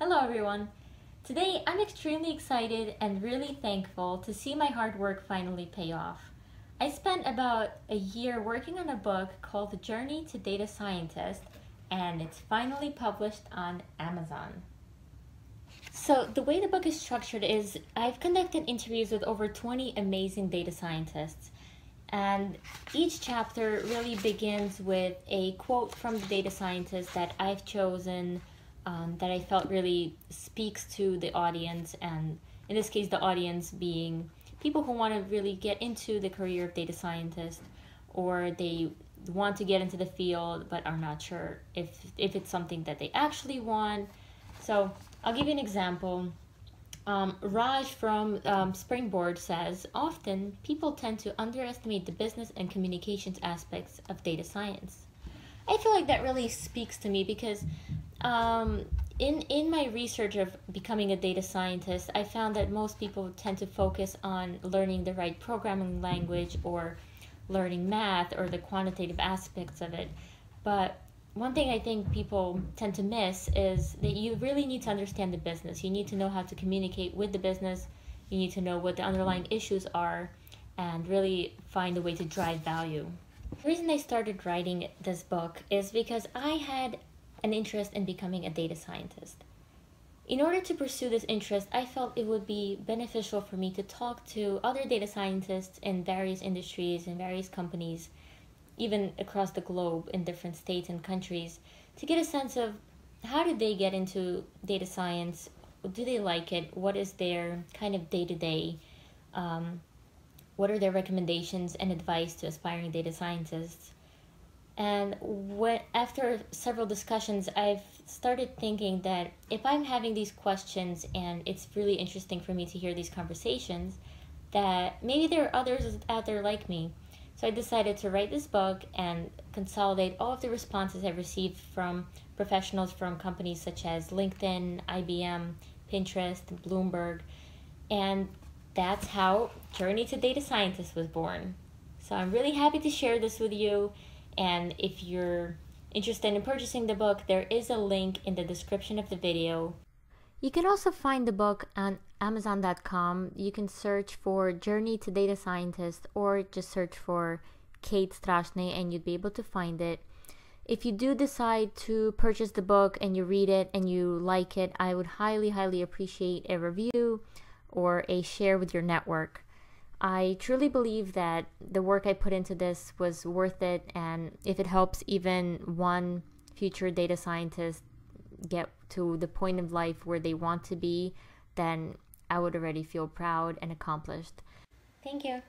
Hello everyone! Today I'm extremely excited and really thankful to see my hard work finally pay off. I spent about a year working on a book called The Journey to Data Scientist, and it's finally published on Amazon. So the way the book is structured is I've conducted interviews with over 20 amazing data scientists, and each chapter really begins with a quote from the data scientist that I've chosen that I felt really speaks to the audience, and in this case the audience being people who want to really get into the career of data scientist, or they want to get into the field but are not sure if it's something that they actually want. So I'll give you an example. Raj from Springboard says, often people tend to underestimate the business and communications aspects of data science. I feel like that really speaks to me because in my research of becoming a data scientist, I found that most people tend to focus on learning the right programming language or learning math or the quantitative aspects of it. But one thing I think people tend to miss is that you really need to understand the business. You need to know how to communicate with the business. You need to know what the underlying issues are and really find a way to drive value. The reason I started writing this book is because I had an interest in becoming a data scientist. In order to pursue this interest, I felt it would be beneficial for me to talk to other data scientists in various industries and various companies, even across the globe in different states and countries, to get a sense of how did they get into data science, do they like it, what is their kind of day-to-day, what are their recommendations and advice to aspiring data scientists. And after several discussions, I've started thinking that if I'm having these questions and it's really interesting for me to hear these conversations, that maybe there are others out there like me. So I decided to write this book and consolidate all of the responses I've received from professionals from companies such as LinkedIn, IBM, Pinterest, Bloomberg, and that's how Journey to Data Scientist was born. So I'm really happy to share this with you, and if you're interested in purchasing the book, there is a link in the description of the video. You can also find the book on Amazon.com. You can search for Journey to Data Scientist or just search for Kate Strachnyi and you'd be able to find it. If you do decide to purchase the book and you read it and you like it, I would highly, highly appreciate a review or a share with your network. I truly believe that the work I put into this was worth it, and if it helps even one future data scientist get to the point of life where they want to be, then I would already feel proud and accomplished. Thank you.